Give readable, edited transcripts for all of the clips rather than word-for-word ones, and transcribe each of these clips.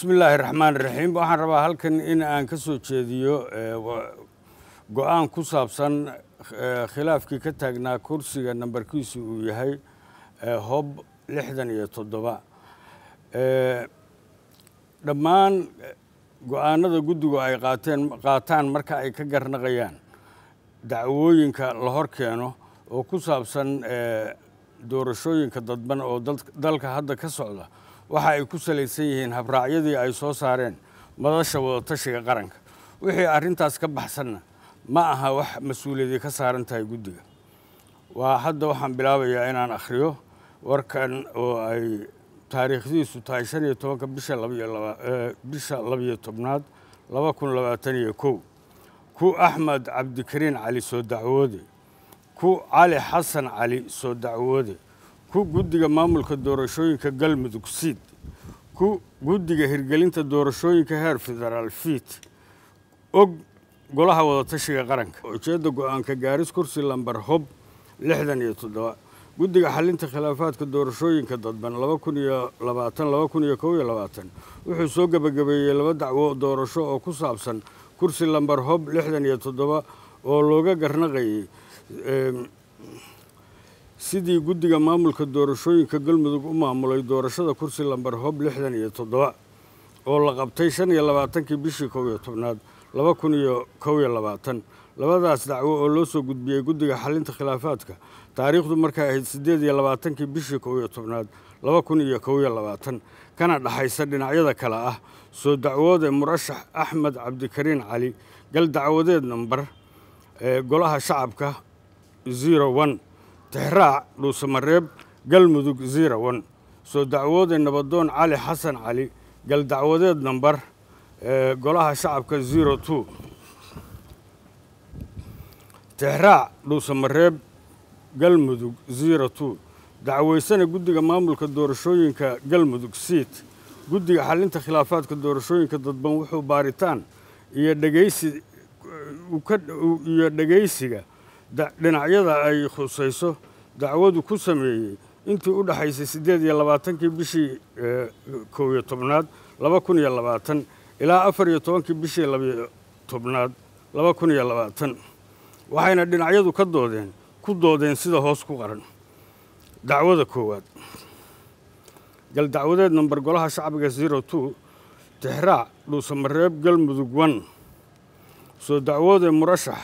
بسم الله الرحمن الرحيم. وأنا ربا هلكن إن أنكسو تشيديو وقوان كسابسان خلاف كي كتاقنا كرسي نمبر كيسي ويهي هوب لحدن يتضبا لما قوانا دا قدو أي قاتان مركا أي كقر نغيان دعووين كالهور كيانو وكسابسان دورشوين كددبان أو دالك هادا كسعودا waxa ay ku saleysan yihiin habraacyadii ay soo saareen madasha wadatashiga qaranka wixii arintaas ka baxsanna ma aha wax mas'uuliyad ka saaran tahay gudiga. Waa hadda waxaan bilaabayaa inaan akhriyo warkan oo ay taariikhdiisu tahay 15 bisha 12 2022 ku Axmed Cabdikariin Cali soo dacwoode ku Cali Xasan Cali soo dacwoode ku guddiga maamulka doorashooyinka Galmudug Siid ku guddiga hirgelinta doorashooyinka heer federaal fiit og golaha wadatashiga qaranka ujeedada go'aanka gaaris kursi lambar hob 67 guddiga xalinta khilaafaadka doorashooyinka dadban 2020 wuxuu soo gabagabeeyay laba dacwo doorasho oo ku saabsan kursi lambar hob 67 oo looga garnaqay sidii guddiga maamulka doorashooyinka Galmudug u maamulay doorashada kursi lambar hob 67 oo la qabtay 25 bishii 11 2022 labadaas dacwo oo loo soo gudbiyay guddiga xalinta khilaafaadka taariikhdu markay ahayd 28 bishii 11 2022 kana dhaxaysa dhinacyada kala ah soo dacwooday murashax Axmed Cabdikariin Cali gal dacwadeed nambar golaha shacabka 01 تحراع لوسمريب قال مدوق 01 سو دعوات النبضون علي حسن علي قال دعوات نمبر قالها شعبك 02 تحراع لوسمريب قال مدوق 02 دعوة سنة قدق ماملك الدورشوين كقال مدوق سيت قدق حلنت خلافات كدورشوين كضدبان وحو باريتان يدقيسي وكد يدقيسي dhinacyada ay khusayso dacwadu ku sameeyay intii u dhaxaysay 28 bishii 11 2020 ilaa 14 bishii 12 2020 waxayna dhinacyadu ka ku doodeen sida hoos ku qaran dacwada koowaad gal dacwadeed nambar golaha shacabka 02 tixraac dhuusamareeb Galmudug 1 soo dacwada murashax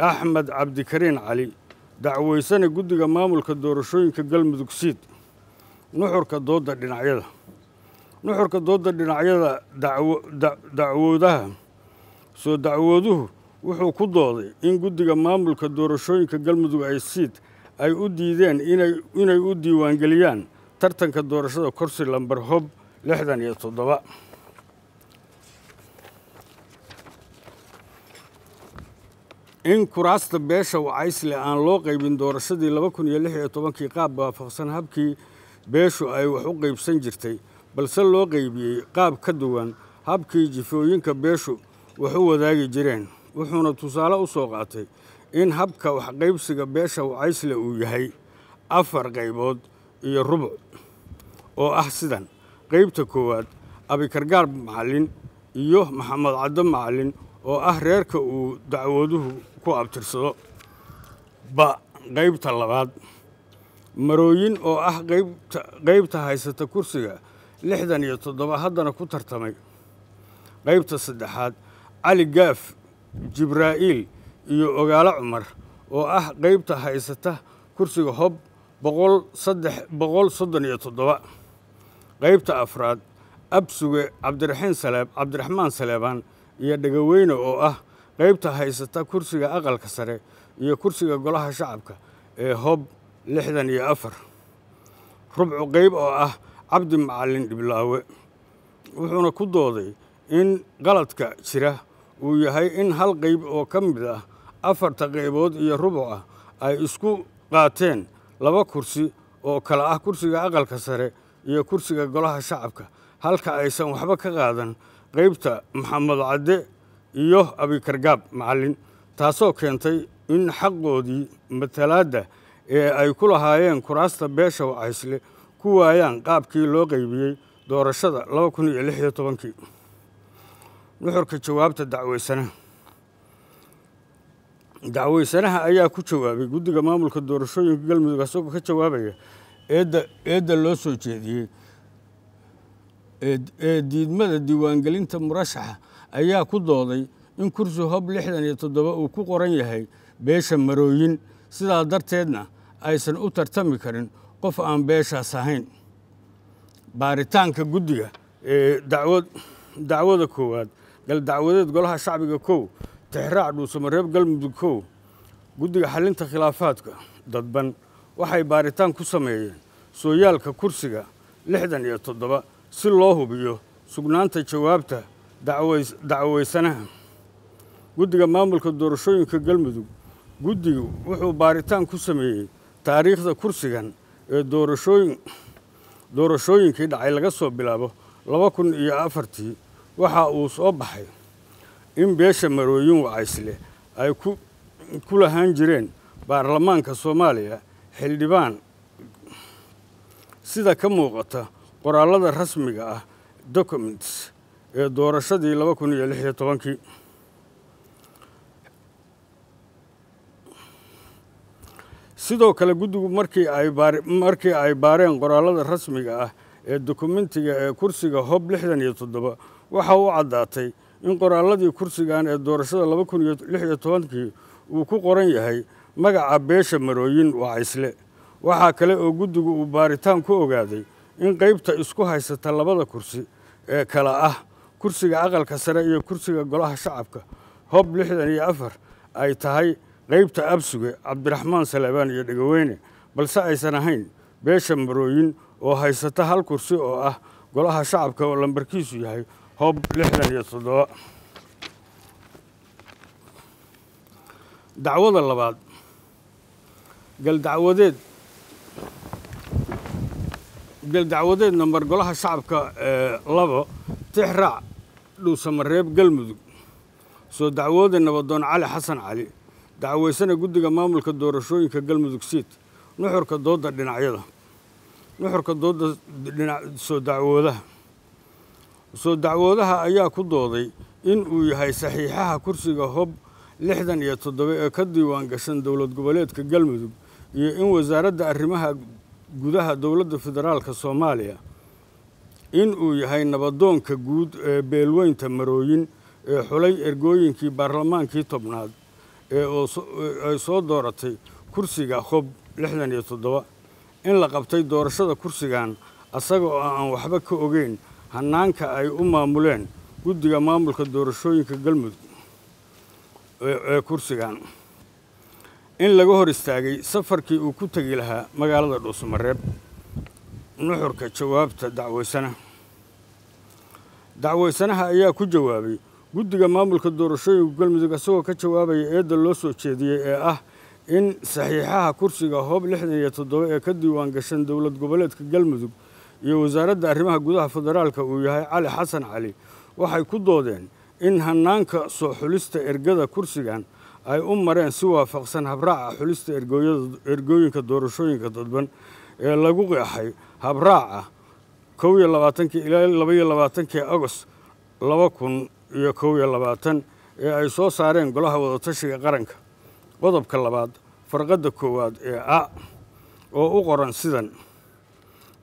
أحمد Cabdikariin Cali dacwaysan guddiga maamulka doorashooyinka Galmudug Siid nuxurka doodda dhinacyada dacwoodaha soo dacwooduhu wuxuu ku dooday in guddiga maamulka doorashooyinka Galmudug Siid ay u diideen inay u diiwaangeliyaan tartanka doorashada kursi lambar hob 67 in kuraasta beesha wacaysle aan loo qaybin doorashadii 2016 qaab waafaqsan habkii beeshu ay wax u qaybsan jirtay balse loo qaybiyay qaab ka duwan habkii jifooyinka beeshu wax u wadaagi jireen wuxuuna tusaale u soo qaatay in habka wax qaybsiga beesha wacaysle uu yahay 4 qaybood iyo rubuc oo ah sidan qaybta koowaad Abikargaar Macallin iyo Maxamed Caddo Macallin oo ah reerka uu dacwaduhu ku abtirsado ba qaybta labaad marooyin oo ah qaybta haysata kursiga 67 haddana ku tartamay qaybta saddexaad Cali Gaaf Jibraa'iil iyo Ogaala Cumar oo ah qaybta haysata kursiga hob 337 qaybta afraad Absuge Cabdiraxmaan Saleebaan iyo Dhagaweyne oo ah qaybta haysata kursiga aqalka sare iyo kursiga golaha shacabka ee hob 64 rubcu qayb oo ah Cabdi Macallin Dhiblaawe wuxuuna ku dooday in qaladka jira uu yahay in hal qayb oo ka mid ah 4 qaybood iyo rubuc ah ay isku qaateen 2 kursi oo kala ah kursiga aqalka sare iyo kursiga golaha shacabka halka aysan waxba ka qaadan qaybta Maxamed Cadde iyo Abikargaab Macallin taasoo keentay in xaqoodii matalaada ee ay ku lahaayeen kuraasta beesha wacaysle ku waayaan qaabkii loo qaybiyay doorashada 2016 nuxurka jawaabta dacweysanaha ayaa ku jawaabay guddiga maamulka doorashooyinka galmudug asagoo ka jawaabaya eedda loo soo jeediyay ee diidmada diiwaangelinta murashaxa ayaa ku dooday in kursi hub 67 uu ku qoran yahay beesha marooyin sidaa darteedna aysan u tartami karin qof aan beeshaas ahayn baaritaanka guddiga ee dacwada koowaad dacwadeed golaha shacbiga kow tixraac dhuusamareeb galmudug kow guddiga xalinta khilaafaadka dadban waxay baaritaan ku sameeyeen sooyaalka kursiga 67 si loo hubiyo sugnaanta jawaabta dacweysanaha guddiga maamulka doorashooyinka galmudug guddigu wuxuu baaritaan ku sameeyey taariikhda kursigan ee doorashooyinkii dhacay laga soo bilaabo 2004 waxa uu soo baxay in beesha marooyin wacaysle ay ku lahaan jireen baarlamaanka Soomaaliya xildhibaan sida ka muuqata qoraalada rasmiga ah documents ee doorashadii 2016 sidoo kale guddigu markii ay baareen qoraalada rasmiga ah ee dokumentiga ee kursiga hub 67 waxa uu caddaatay in qoraalladii kursigan ee doorashada 2016 uu ku qoran yahay magaca beesha marooyin wacaysle waxa kale oo guddigu uu baaritaan ku ogaaday in qaybta isku haysata labada kursi ee kala ah kursiga aqalka sare iyo kursiga golaha shacabka hub 64 ay tahay qaybta absuge Cabdiraxmaan Salaabaan iyo Dhigaweyne balse aysan ahayn beesha marooyin oo haysata hal kursi oo ah golaha shacabka oo lambarkiisu yahay hub 67 dacwada labaad gal dacwadeed nambar golaha shacabka 2 tixraac dhuusamareeb galmudug soo dacwooda nabadoon cali xasan cali dacweysana guddiga maamulka doorashooyinka galmudug siid nuxurka doodda dhinacyada soo dacwoodaha ayaa ku dooday in uu yahay saxiixaha kursiga hub 67 ee ka diiwaan gashan dowlad goboleedka galmudug iyo in wasaaradda arrimaha gudaha dowladda federaalka Soomaaliya in uu yahay nabadoonka guud ee beelweynta marooyin ee xulay ergooyinkii baarlamaankii 10aad ee ay soo dooratay kursiga hub 67 in la qabtay doorashada kursigan asagoo aan waxba ka ogeyn hannaanka ay u maamuleen guddiga maamulka doorashooyinka galmudug ee kursigan in laga hor istaagay safarkii uu ku tagi lahaa magaalada dhuusamareeb nuxurka jawaabta dacweysanaha ayaa ku jawaabay guddiga maamulka doorashooyinka galmudug asagoo ka jawaabaya eedda loo soo jeediyay ee ah in saxiixaha kursiga hub 67 ee ka diiwaan gashan dowlad goboleedka galmudug iyo wasaaradda arrimaha gudaha federaalka uu yahay cali xasan cali waxay ku doodeen in hannaanka soo xulista ergada kursigan ay u mareen si waafaqsan habraaca xulista ergooyinka doorashooyinka dadban ee lagu qeexay habraaca 22 ilaa 22 August 2022 ee ay soo saareen golaha wadatashiga qaranka qodobka labaad farqada koowaad ee a oo u qoran sidan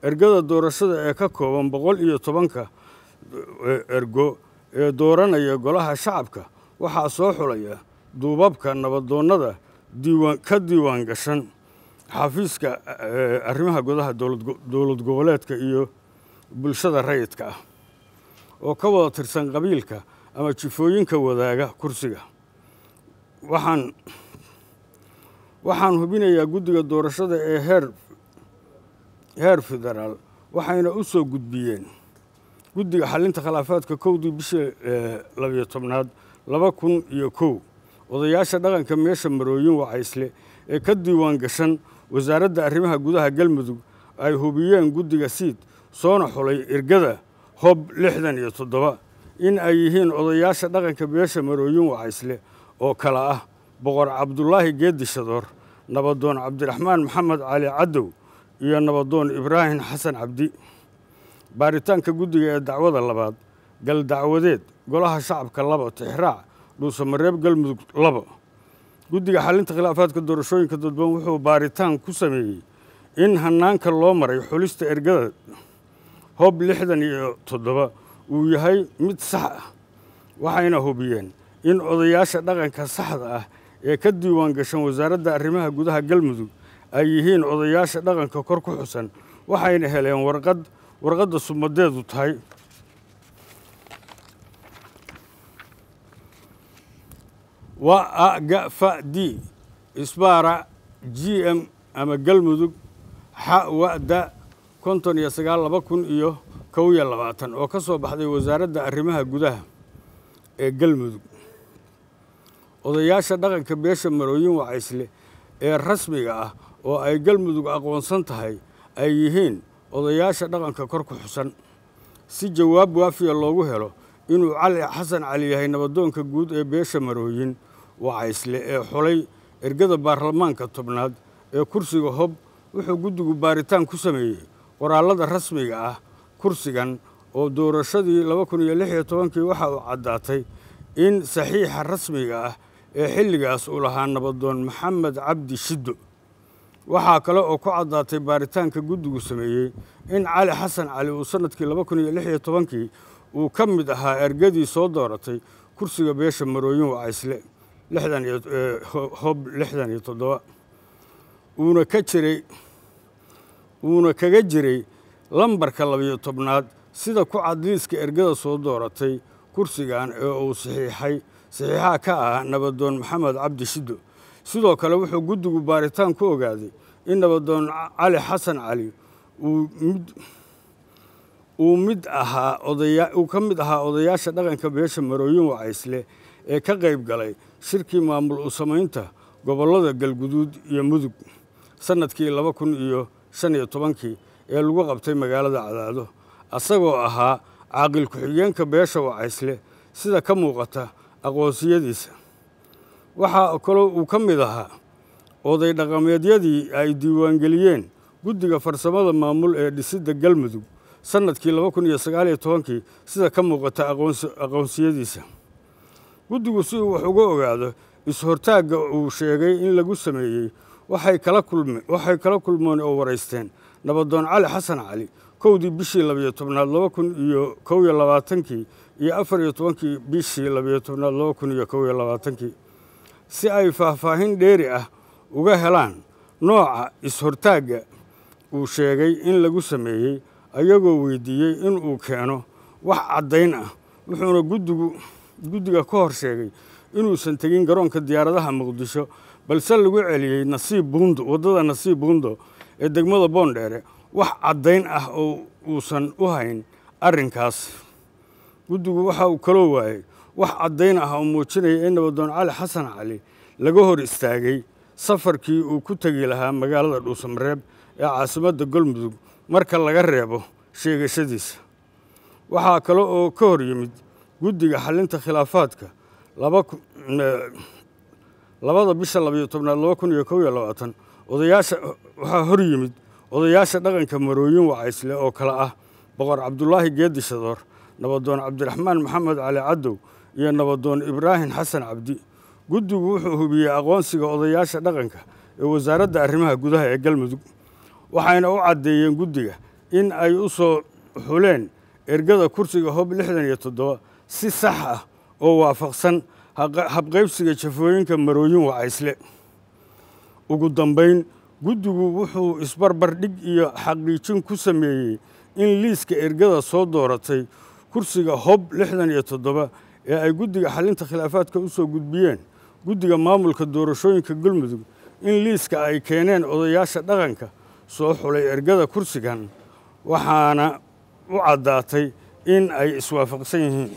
ergada doorashada ee ka kooban 110 ergo ee dooranaya golaha shacabka waxa soo xulaya duubabka nabadoonada ka diiwaan gashan xafiiska arrimaha gudaha dowlad goboleedka iyo bulshada rayidka ah oo ka wada tirsan qabiilka ama jifooyinka wadaaga kursiga waxaan hubinayaa guddiga doorashada ee heer federaal waxayna u soo gudbiyeen guddiga xalinta khilaafaadka kowdii bishii 12aad 2001 odayaasha dhaqanka meesha marooyin wacaysle ee ka diiwaan gashan wasaaradda arrimaha gudaha galmudug ay hubiyeen guddiga siid soona xulay ergada hub 67 in ay yihiin odayaasha dhaqanka meesha marooyin wacaysle oo kala ah boqor Cabdullaahi Geedi Shadoor nabadoon Cabdiraxmaan Maxamed Cali Cadow iyo nabadoon Ibraahin Xasan Cabdi baaritaanka guddiga ee dacwada labaad gal dacwadeed golaha shacabka laba tixraac dhuuso mareeb galmudug laba guddiga xalinta khilaafaadka doorashooyinka dadban wuxuu baaritaan ku sameeyay in hannaanka loo maray xulista ergada hoob 67 uu yahay mid sax ah waxayna hubiyeen in odayaasha dhaqanka saxda ah ee ka diiwaan gashan wasaaradda arrimaha gudaha galmudug ay yihiin odayaasha dhaqanka kor ku xusan waxayna heleen warqadda sumadeedu tahay وأقفدي إسبارة جي أم أما قلمدوك حق وقدا كنتون يساقال لباكون إيوه كوية لباطن وكسو بحدي وزارة دا أرمها قداها قلمدوك وضياشا داقا كبياشا مرويين وعيسلي الرسميقا وأي قلمدوك أقوان سنتهاي أيهين وضياشا داقا ككركو حسن سي جواب وافي اللوغو هيرو إنو علي حسن عليهاي نبادون كقود بياشا مرويين وعيسلي حولي إرقادة بارلمان كالطبناد كرسيغو هوب وحو قدوغو باريتان كسامي ورالادة رسميغا كرسيغان ودورشادي لواكون يليحيا طوانكي وحاو عداتي إن صحيح رسميغا حلغا سؤولها نبادون محمد عبدي شدو وحاكلا وكو عداتي باريتان كقدوغو سامي إن علي حسن علي وصندكي لواكون يليحيا طوانكي وكمدها إرقادي صدورتي كرسيغا بياشا مرويون وعيسلي لحدان يتضوى ونا كجري لمبر كلبي طبناد سيدا كو عدليسك إرقادة صدورتي كرسيغان أو صحيحا كا نبادون محمد عبد شدو سيدا كلوحو قدو باريتان كو غادي إن نبادون علي حسن علي وكمدها أضياشا دغن كبياشا مرويون وعيسلي ka qayb galay shirkii maamul u samaynta gobolada galguduud iyo mudug sanadkii 2015 ee lagu qabtay magaalada Cadaado asagoo ahaa caaqil ku xigeenka beesha Wacaysle sida ka muuqata aqoonsiyadiisa waxa kale oo ka mid ahaa oday dhaqameedyadii ay diiwaan galiyeen guddiga farsamada maamul ee dhisida galmudug sanadkii 2019 sida ka muuqata aqoonsiyadiisa guddigu si uu wax uga ogaado is-hortaaga uu sheegay in lagu sameeyay waxay kala kulmeen oo wareysteen nabadoon Cali Xasan Cali koodii bishii 2012 iyo 14 bishii 2012 si ay faahfaahin dheeri ah uga helaan nooca is-hortaaga uu sheegay in lagu sameeyay ayagoo weydiiyay in uu keeno wax cadayn ah wuxuuna guddiga ka hor sheegay inuusan tegin garoonka diyaaradaha Muqdisho balse lagu celiyay wadada Nasiib Buundo ee degmada Boondheere wax cadayn ah oo uusan u hayn arrinkaas guddigu waxa uu kala waayay wax cadayn ah oo muujinaya in nabadoon Cali Xasan Cali laga hor istaagay safarkii uu ku tagi lahaa magaalada Dhuuso Mareeb ee caasimadda Galmudug marka laga reebo sheegashadiisa waxa kale oo ka hor yimid guddiga xalinta khilaafaadka labada bisha 2012 waxaa hor yimid odayaasha dhaqanka marooyin Wacaysle oo kala ah boqor Cabdulaahi Geedi Shadoor nabadoon Cabdiraxmaan Maxamed Cali Cadow iyo nabadoon Ibraahim Xasan Cabdi guddigu wuxuu hubiyay aqoonsiga odayaasha dhaqanka ee wasaaradda arrimaha gudaha ee Galmudug waxayna u cadeeyeen guddiga in ay u soo xuleen ergada kursiga hoob 67 si sax ah oo waafaqsan habqaybsiga jafooyinka marooyin Wacaysle ugu dambeyn guddigu wuxuu isbarbardhig iyo xaqiijin ku sameeyay in liiska ergada soo dooratay kursiga hoob 67 ee ay guddiga xalinta khilaafaadka u soo gudbiyeen guddiga maamulka doorashooyinka Galmudug in liiska ay keeneen odayaasha dhaqanka soo xulay ergada kursigan waxaana u cadaatay in ay iswaafaqsan yihiin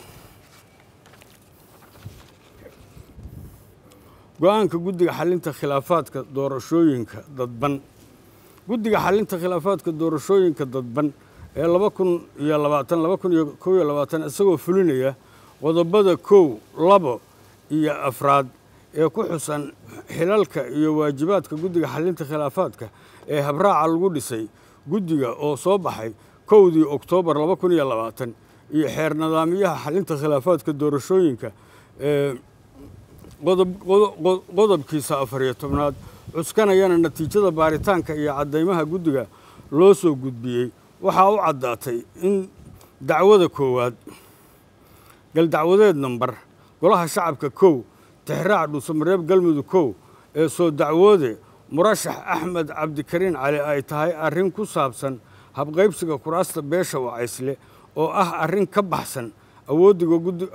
go'aanka guddiga xalinta khilaafaadka doorashooyinka dadban guddiga xalinta khilaafaadka doorashooyinka dadban ee 2022 isagoo fulinaya qodobada 1, 2 iyo 4 ee ku xusan xilalka iyo waajibaadka guddiga xalinta khilaafaadka ee habraaca lagu dhisay guddiga oo soo baxay كودي أكتوبر لما كوني اللباتن يحير نظاميها حل انت خلافات كدور شوينك قضب كيسا أفريتومناد عسكان يانا نتيجة باريتانك يا عديمها قدقة لوسو قد بيي وحاو عداتي إن دعوة كواد قال دعوة نمبر قولها شعبك كو تحراع دو سمريب قلمدو كو سو دعوة مرشح أحمد عبد الكريم علي آيتهاي أرين كو سابسن هب غيبسك كراسة بيشة وعيسلي oo ah arrin ka baxsan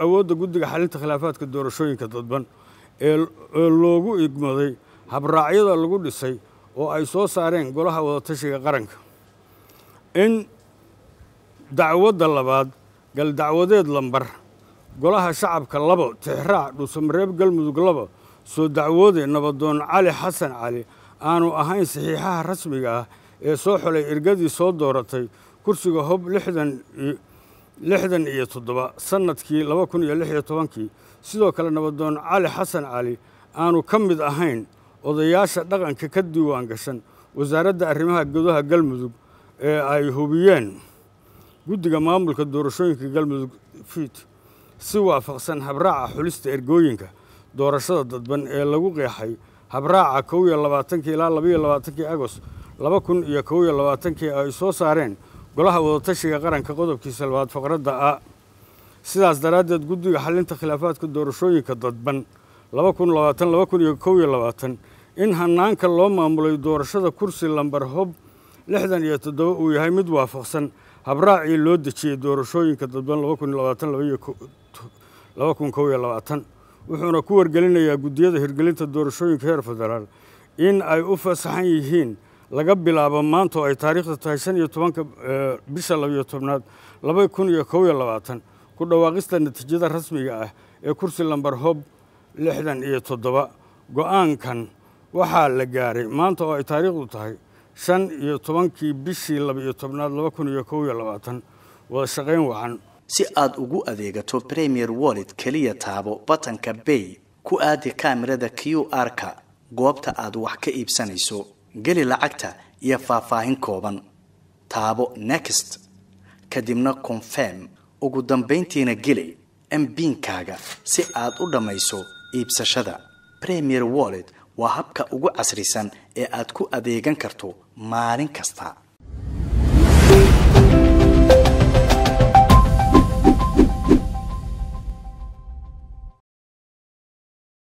awoodda guddiga xalinta khilaafaadka doorashooyinka dadban ee loogu igmaday habraacyada lagu dhisay oo ay soo saareen golaha wadatashiga qaranka in dacwadda labaad gal dacwadeed lambar golaha shacabka labo tixraac dhuusamareeb galmudug labo soo dacwoode nabadoon cali xasan cali aanu ahayn saxiixaha rasmiga ah ee soo xulay ergadii soo dooratay kursiga hob لحدن يتضبع سنة كي لما كن يلحي طوانكي سيدو كلا نبدون علي حسن علي آنو كمد أهين وضياشة دقان ككدي وانقشن وزارد أرمها قدوها قلمذوب أيهوبيين قدقا ماملك الدورشوينك قلمذوب فيت سوا فقسن هبراعة حلست إرقوينك دورشادة دادبان لغوغي حي هبراعة كوية لباتنكي لا لبية لباتنكي أغس لما كن يكوية لباتنكي أيسو سارين golaha wadatashiga qaranka qodobkiisa labaad faqradda a sidaas daraadeed guddiga xalinta khilaafaadka doorashooyinka dadban 2022 in hannaanka loo maamulay doorashada kursi lambar hob 67 uu yahay mid waafaqsan habraacii loo dejiyay doorashooyinka dadban 2022 wuxuuna ku wargelinayaa guddiyada hirgelinta doorashooyinka heer federaal in ay u fasaxan yihiin laga bilaabo maanta ay taariikhda tahay 15 bisha 12 2022 ku dhawaaqista natiijada rasmiga ah ee kursi lambar hob 67 go'aankan waxaa la gaaray maanta oo ay taariikhdu tahay 15 bishii 12 wada shaqayn wacan si aad ugu adeegato Premier Wallet kaliya taabo batanka Pay ku aadi kaamirada QR-ka goobta aad wax ka iibsanayso geli lacagta iyo faahfaahin kooban taabo next kadibna confirm ugu dambeyntiina geli MPin-kaaga si aad u dhamayso iibsashada Premier Wallet waa habka ugu casrisan ee aad ku adeegan karto maalin kasta.